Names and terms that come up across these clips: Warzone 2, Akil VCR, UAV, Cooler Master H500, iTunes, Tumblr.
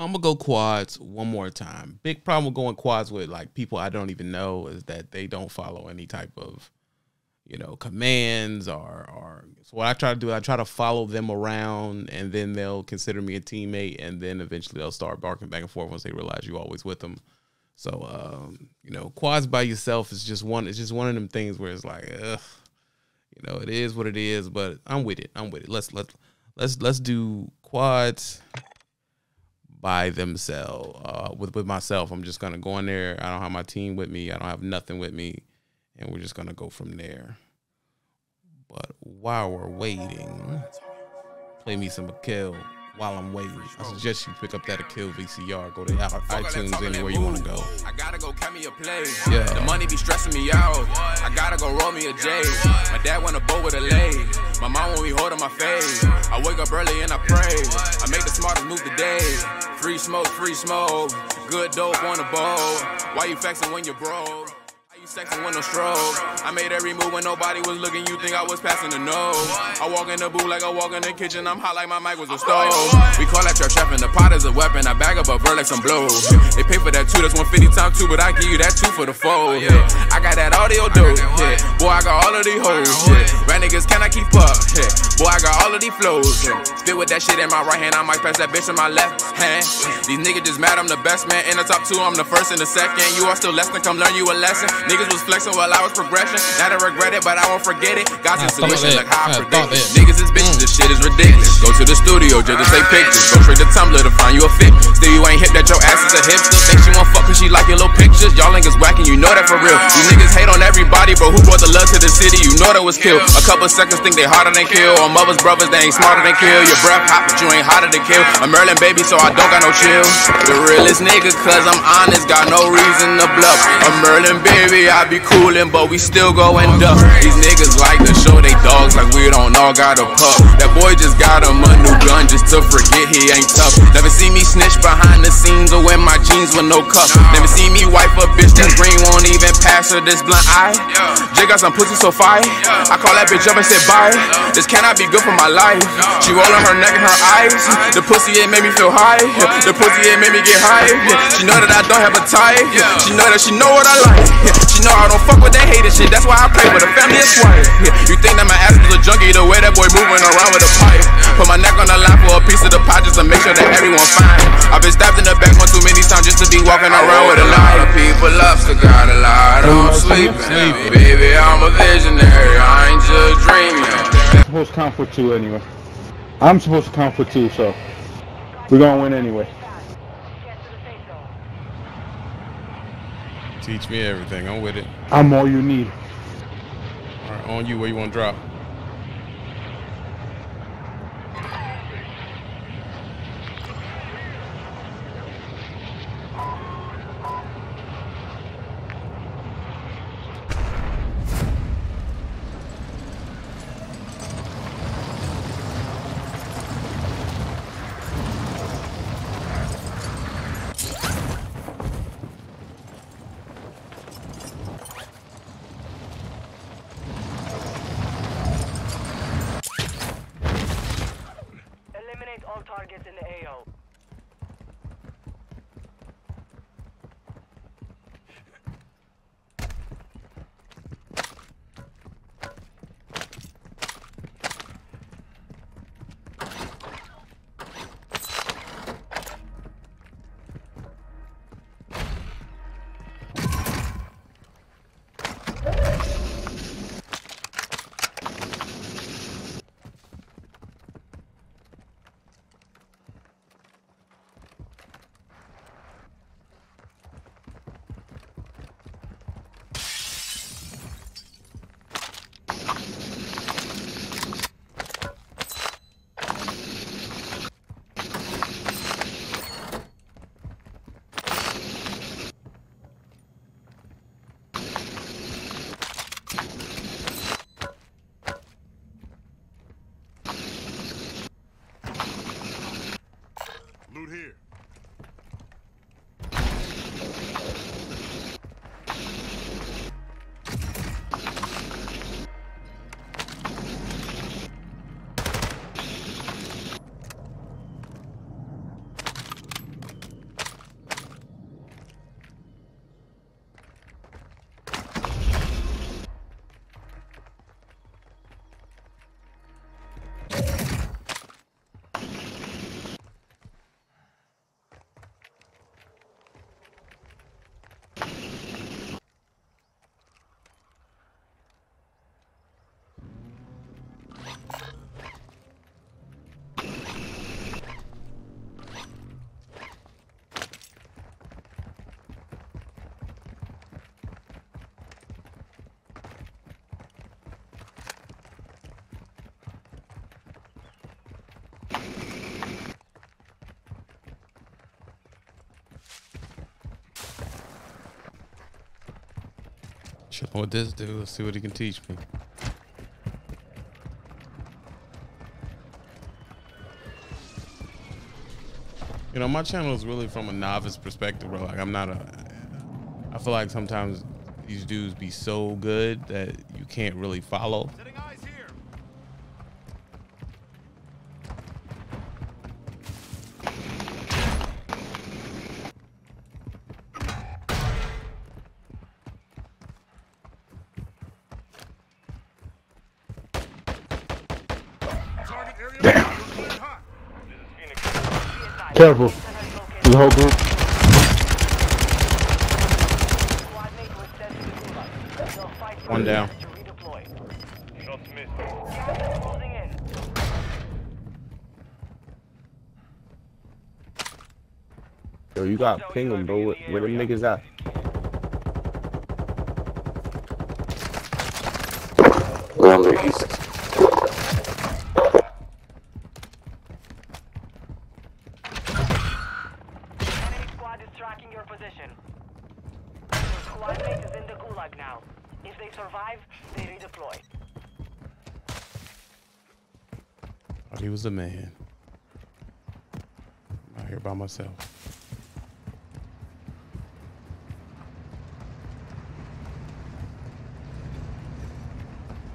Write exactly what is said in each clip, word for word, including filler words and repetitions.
I'm gonna go quads one more time. Big problem with going quads with like people I don't even know is that they don't follow any type of, you know, commands or, or so what I try to do, I try to follow them around and then they'll consider me a teammate and then eventually they'll start barking back and forth once they realize you're always with them. So, um, you know, quads by yourself is just one, it's just one of them things where it's like, ugh, you know, it is what it is, but I'm with it. I'm with it. Let's, let's, let's, let's do quads by themselves, uh, with, with myself. I'm just going to go in there. I don't have my team with me. I don't have nothing with me. And we're just going to go from there. But while we're waiting, play me some Akil while I'm waiting. I suggest you pick up that Akil V C R. Go to iTunes, anywhere you want to go. I gotta go get me a play. Yeah. The money be stressing me out. I gotta go roll me a J. My dad want a boat with a lay. My mom won't be holding my face. I wake up early and I pray. I make the smartest move today. Free smoke, free smoke. Good dope on the bowl. Why you faxing when you're broke? Sexing with no stroke. I made every move when nobody was looking. You think I was passing the nose? I walk in the booth like I walk in the kitchen. I'm hot like my mic was a stove. We call that trap chef and the pot is a weapon. I bag up a Verlex and blow. They pay for that two, that's one fifty times two, but I give you that two for the four. Yeah. I got that audio dope. Yeah. Boy, I got all of these hoes. Yeah. Rat niggas, can I keep up? Yeah. Boy, I got all of these flows. Yeah. Fit with that shit in my right hand. I might pass that bitch in my left hand. These niggas just mad I'm the best man. In the top two, I'm the first and the second. You are still less than come learn you a lesson. Niggas was flexing while I was progressing. Now I regret it, but I won't forget it. God's a solution, look how I predict it. Niggas is bitches, this shit is ridiculous. Go to the studio just to take pictures. Go straight to Tumblr to find you a fit. Still you ain't hip that your ass is a hipster. Think she won't fuck cause she like your little pictures. Y'all niggas whacking, you know that for real. You niggas hate on everybody, but who brought the love to the city? You know that was killed. A couple seconds think they harder than kill. Or mother's brothers, they ain't smarter than kill. Your breath hot, but you ain't hotter than kill. I'm Merlin baby, so I don't got no chill. The realest nigga, cause I'm honest, got no reason to bluff. I'm Merlin baby, I be coolin', but we still goin' duck. These niggas like to show they dogs like we don't all got a pup. That boy just got him a new gun just to forget he ain't tough. Never see me snitch behind the scenes or in my jeans with no cuff. Never see me wipe a bitch that's green, won't even pass her this blunt eye. Jay got some pussy so fire, I call that bitch up and said bye. This cannot be good for my life. She rollin' her neck and her eyes. The pussy it made me feel high. The pussy it made me get high. She know that I don't have a type. She know that she know what I like. She know I don't fuck with that hated shit. That's why I pray with a family is quiet. Yeah. You think that my ass is a junkie the way that boy moving around with a pipe. Put my neck on the line for a piece of the pot just to make sure that everyone fine. I've been stabbed in the back one too many times just to be walking around with a lot of people up, so got a lot on sleeping. Baby, I'm a visionary. I ain't just dreaming. I'm supposed to count for two anyway. I'm supposed to count for two, so we're gonna win anyway. Teach me everything. I'm with it. I'm all you need. All right, on you. Where you want to drop? shot with this dude. Let's see what he can teach me. You know, my channel is really from a novice perspective, bro. Like, I'm not a... I feel like sometimes these dudes be so good that you can't really follow. Setting eyes here. Careful, the whole group. One down. Yo, you gotta ping them, bro. Where, where them niggas at? A man. I'm out here by myself.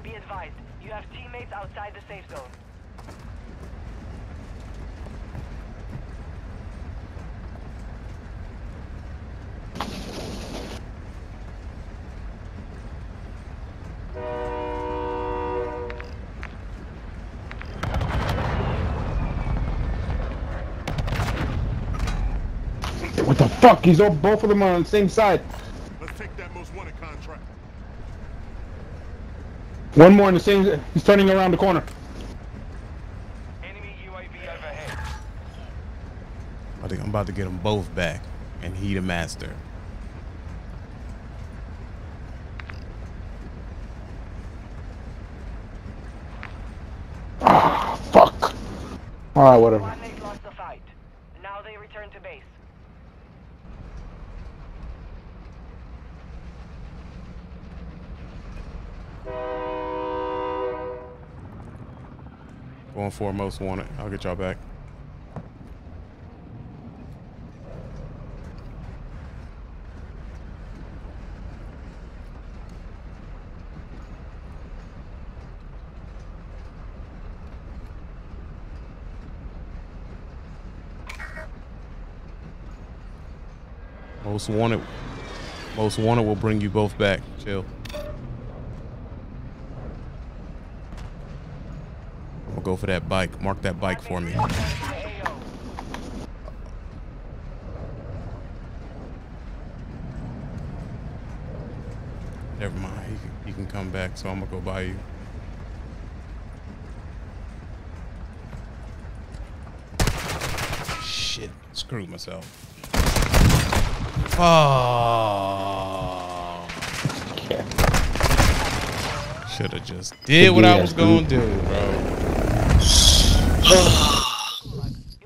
Be advised, you have teammates outside the safe zone. Fuck, he's on both of them on the same side. Let's take that most wanted contract. One more in the same, he's turning around the corner. Enemy U A V overhead. I think I'm about to get them both back and he the master. Ah, fuck. Alright, whatever. Squadmates lost the fight. Now they return to base. Going for most wanted. I'll get y'all back. Most wanted. Most wanted will bring you both back. Chill. Go for that bike. Mark that bike for me. Never mind. You can, you can come back, so I'm gonna go by you. Shit. Screwed myself. Oh. Should have just did what I was gonna do, bro.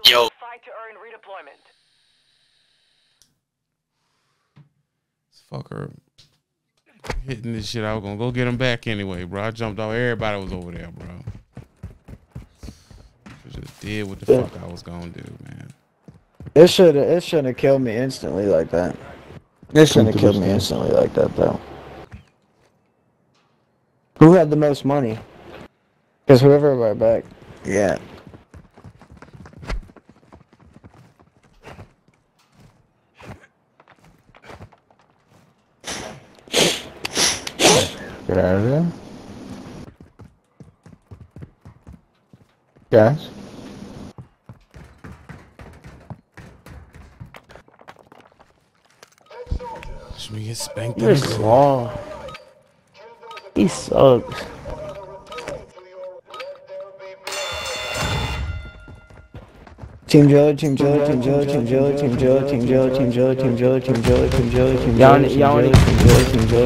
Yo. Fight to earn redeployment. This fucker hitting this shit. I was gonna go get him back anyway, bro. I jumped off. Everybody was over there, bro. I just did what the yeah. fuck I was gonna do, man. It should it shouldn't have killed me instantly like that. It shouldn't have killed me instantly like that, though. Who had the most money? Because whoever right back. Yeah. Get out of there. Guys. Should we get spanked? You're small. He sucks. Team Jello, Team Jello, Team Jello, Team Jello, Team Jello, Team Jello, Team Jello, Team Jello, Team Jello, Team Jello, Team Jello, Team Jello, Team Jello,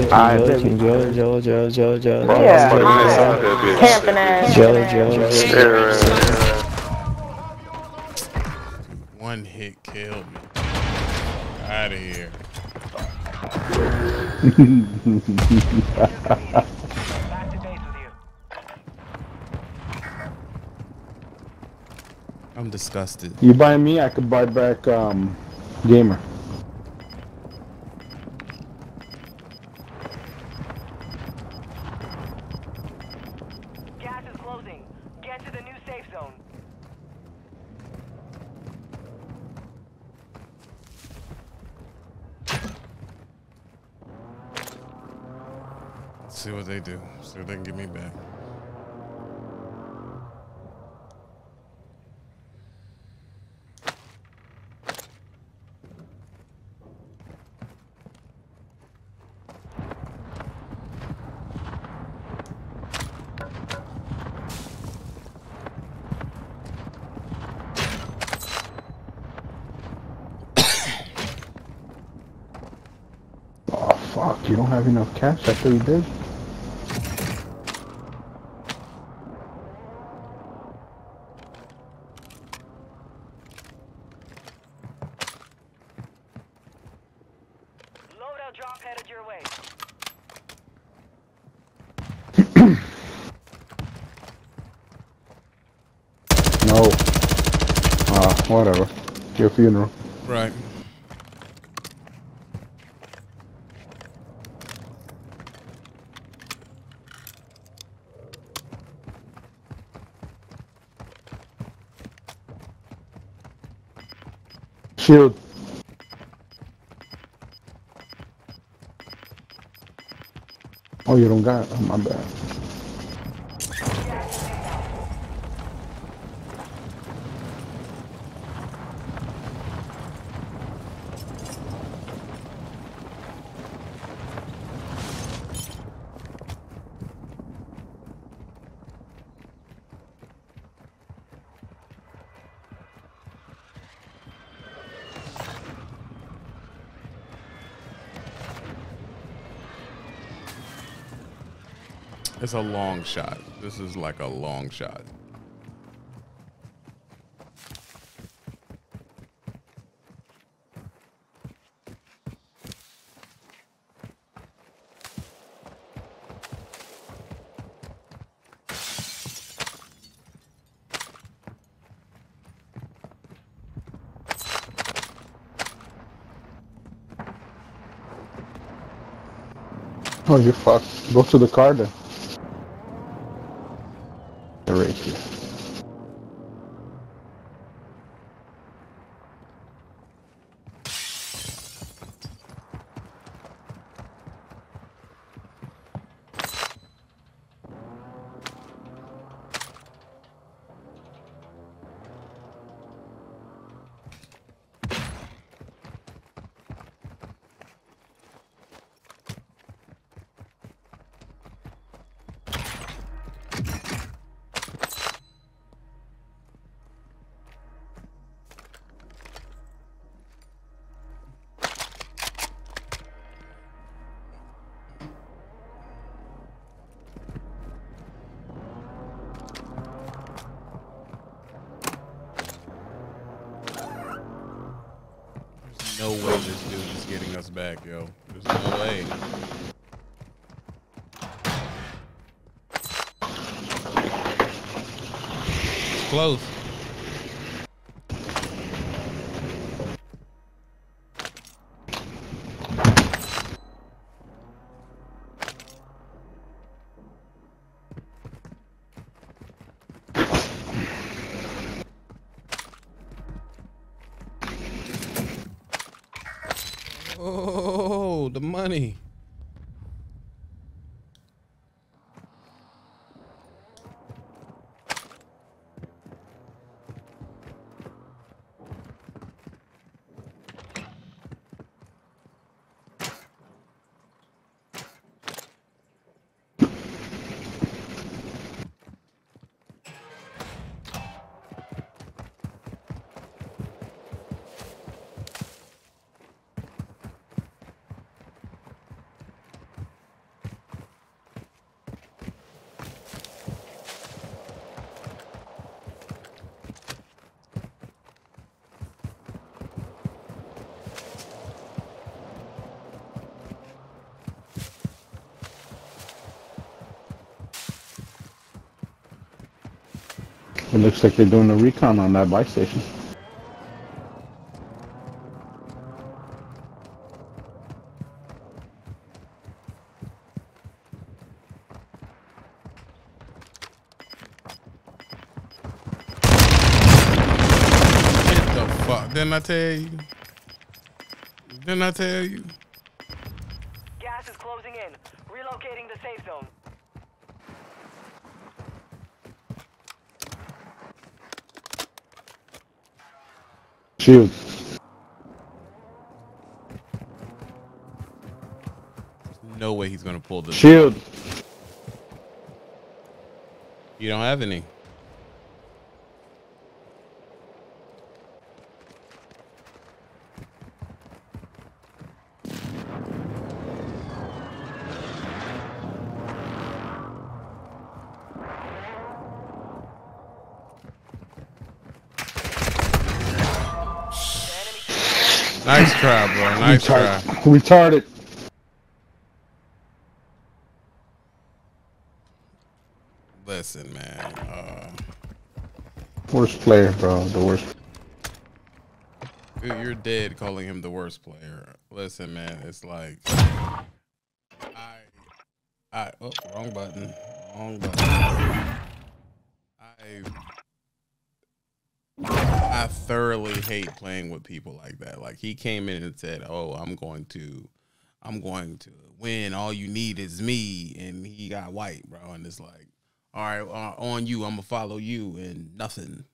Team Jello, Jello, Jello, Jello, Jello, Jello, one hit killed me. Out of here. I'm disgusted. You buy me, I could buy back um gamer. Gas is closing. Get to the new safe zone. Let's see what they do. See if they can get me back. You don't have enough cash? I thought you did. Loadout drop headed your way. No. Ah, uh, whatever. Your funeral. Right. Shield. Oh, you don't got it? Oh, my bad. It's a long shot. This is like a long shot. Oh, you fuck. Go to the car then. Right here. No way this dude is getting us back, yo. There's no way. Close. Oh, the money. It looks like they're doing a recon on that buy station. What the fuck? Didn't I tell you? Didn't I tell you? Gas is closing in. Relocating the safe zone. Shield. There's no way he's gonna pull this. Shield. Out. You don't have any. Nice try, bro. Nice Retard try. Retarded. Listen, man. Uh, worst player, bro. The worst. You're dead calling him the worst player. Listen, man. It's like I, I. Oh, wrong button. Wrong button. I. I thoroughly hate playing with people like that. Like he came in and said, "Oh, I'm going to, I'm going to win. All you need is me." And he got white, bro. And it's like, all right, uh, on you. I'm gonna follow you, and nothing,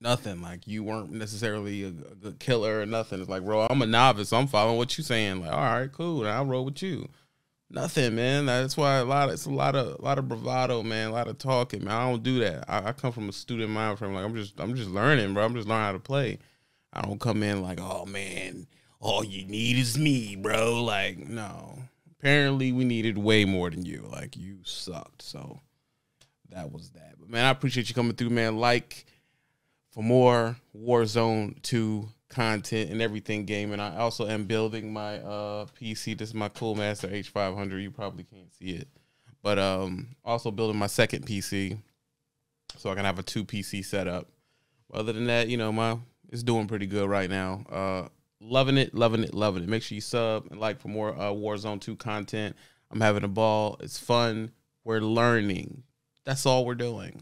nothing. Like you weren't necessarily a, a good killer or nothing. It's like, bro, I'm a novice. I'm following what you saying. Like, all right, cool. I'll roll with you. Nothing, man. That's why a lot of, it's a lot of a lot of bravado, man. A lot of talking, man. I don't do that. I, I come from a student mind frame. Like I'm just I'm just learning, bro. I'm just learning how to play. I don't come in like, oh man, all you need is me, bro. Like, no. Apparently we needed way more than you. Like you sucked. So that was that. But man, I appreciate you coming through, man. Like for more Warzone two. Content and everything game, and I also am building my uh P C. This is my Cooler Master H five hundred. You probably can't see it, but um also building my second P C so I can have a two P C setup. Other than that, you know, my it's doing pretty good right now. Uh loving it, loving it, loving it. Make sure you sub and like for more uh Warzone two content. I'm having a ball. It's fun. We're learning. That's all we're doing.